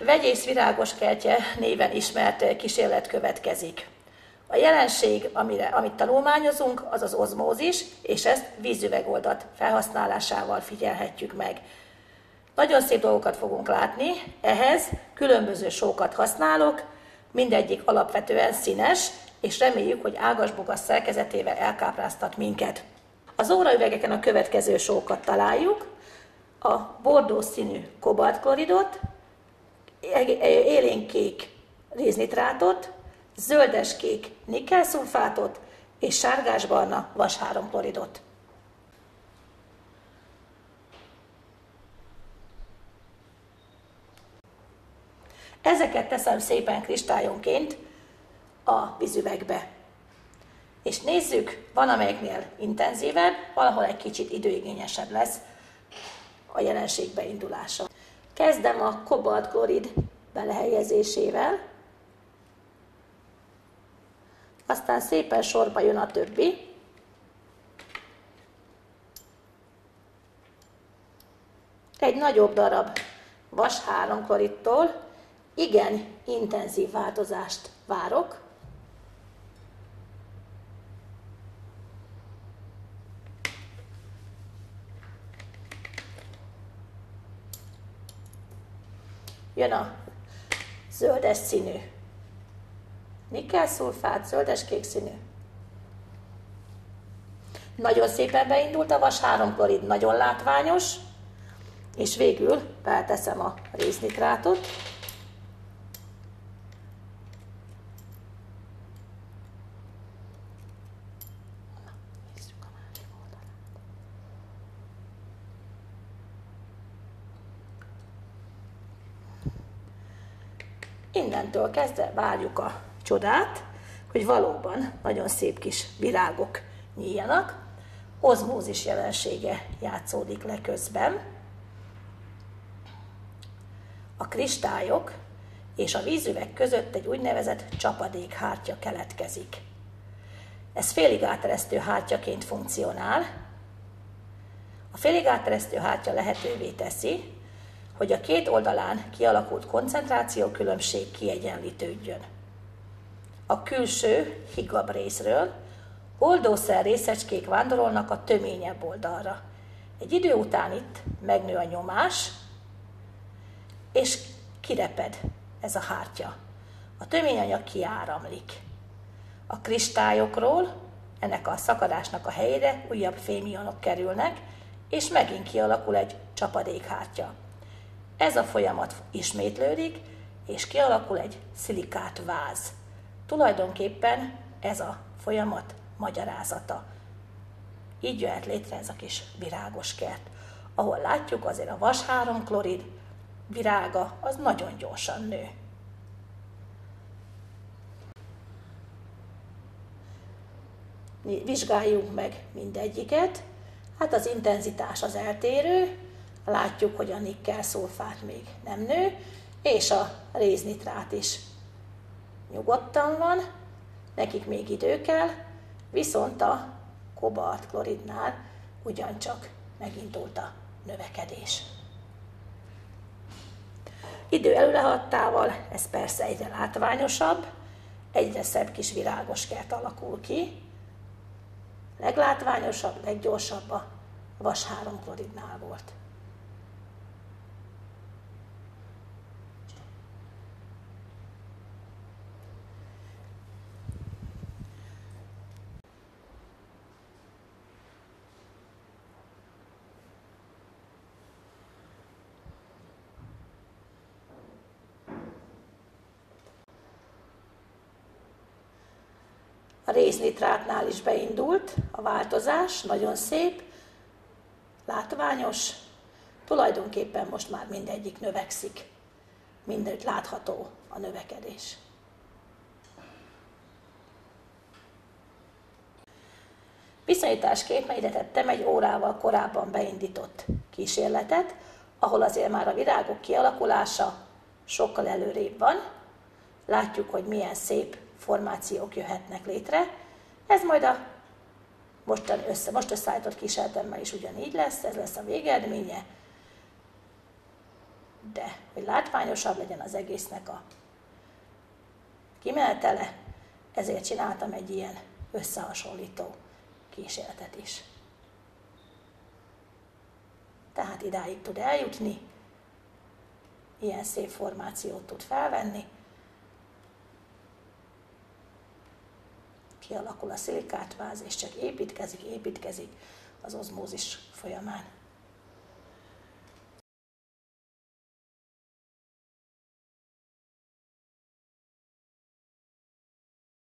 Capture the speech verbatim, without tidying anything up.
Vegyész virágos kertje néven ismert kísérlet következik. A jelenség, amire, amit tanulmányozunk, az az ozmózis, és ezt vízüvegoldat felhasználásával figyelhetjük meg. Nagyon szép dolgokat fogunk látni, ehhez különböző sókat használok, mindegyik alapvetően színes, és reméljük, hogy ágasbogas szerkezetével elkápráztat minket. Az óraüvegeken a következő sókat találjuk, a bordó színű kobaltkloridot, élénkkék réznitrátot, zöldes-kék nikkel szulfátot és sárgásbarna vas-háromkloridot. Ezeket teszem szépen kristályonként a vízüvegbe. És nézzük, van amelyiknél intenzívebb, valahol egy kicsit időigényesebb lesz a jelenség beindulása. Kezdem a kobaltklorid belehelyezésével, aztán szépen sorba jön a többi. Egy nagyobb darab vas-háromkloridtól igen intenzív változást várok. Jön a zöldes színű nikkelszulfát, zöldes-kék színű. Nagyon szépen beindult a vas-háromklorid, nagyon látványos, és végül felteszem a réznitrátot. Innentől kezdve várjuk a csodát, hogy valóban nagyon szép kis virágok nyíljanak. Ozmózis jelensége játszódik le közben. A kristályok és a vízüveg között egy úgynevezett csapadék hártya keletkezik. Ez félig áteresztő hártyaként funkcionál. A félig áteresztő hártya lehetővé teszi, hogy a két oldalán kialakult koncentrációkülönbség kiegyenlítődjön. A külső, higgabb részről oldószer részecskék vándorolnak a töményebb oldalra. Egy idő után itt megnő a nyomás, és kireped ez a hártya. A töményanyag kiáramlik. A kristályokról, ennek a szakadásnak a helyére újabb fémionok kerülnek, és megint kialakul egy csapadékhártya. Ez a folyamat ismétlődik, és kialakul egy szilikátváz. Tulajdonképpen ez a folyamat magyarázata. Így jöhet létre ez a kis virágos kert, ahol látjuk azért a vas-háromklorid virága, az nagyon gyorsan nő. Vizsgáljuk meg mindegyiket, hát az intenzitás az eltérő, látjuk, hogy a nikkel szulfát még nem nő, és a réznitrát is nyugodtan van, nekik még idő kell, viszont a kobaltkloridnál ugyancsak megindult a növekedés. Idő előrehaladtával ez persze egyre látványosabb, egyre szebb kis virágos kert alakul ki, leglátványosabb, leggyorsabb a vas-háromkloridnál volt. A réznitrátnál is beindult a változás, nagyon szép, látványos, tulajdonképpen most már mindegyik növekszik, mindent látható a növekedés. Viszonyításképpen ide tettem egy órával korábban beindított kísérletet, ahol azért már a virágok kialakulása sokkal előrébb van, látjuk, hogy milyen szép formációk jöhetnek létre. Ez majd a mostan össze, most összeállított kísérletemmel is ugyanígy lesz, ez lesz a végeredménye. de hogy látványosabb legyen az egésznek a kimenetele, ezért csináltam egy ilyen összehasonlító kísérletet is. Tehát idáig tud eljutni, ilyen szép formációt tud felvenni, kialakul a szilikátváz, és csak építkezik, építkezik az ozmózis folyamán.